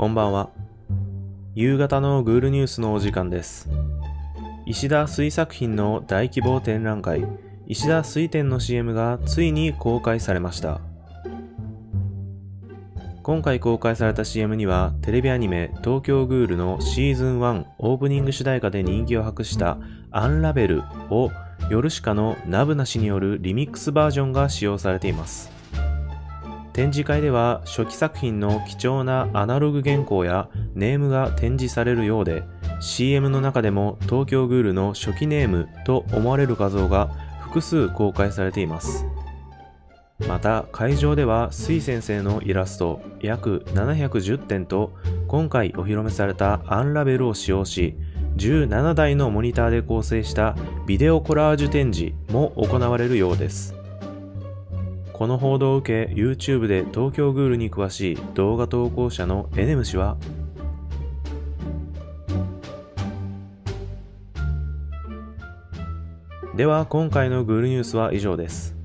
こんばんは。夕方のグールニュースのお時間です。石田水作品の大規模展覧会、石田水展の CM がついに公開されました。今回公開された CM には、テレビアニメ東京グールのシーズン1オープニング主題歌で人気を博したアンラベルをヨルシカのナブナ氏によるリミックスバージョンが使用されています。展示会では初期作品の貴重なアナログ原稿やネームが展示されるようで、 CM の中でも東京グールの初期ネームと思われる画像が複数公開されています。また会場では水先生のイラスト約710点と今回お披露目されたアンラベルを使用し、17台のモニターで構成したビデオコラージュ展示も行われるようです。この報道を受け、 YouTube で東京グールに詳しい動画投稿者のエネム氏は、では今回のグールニュースは以上です。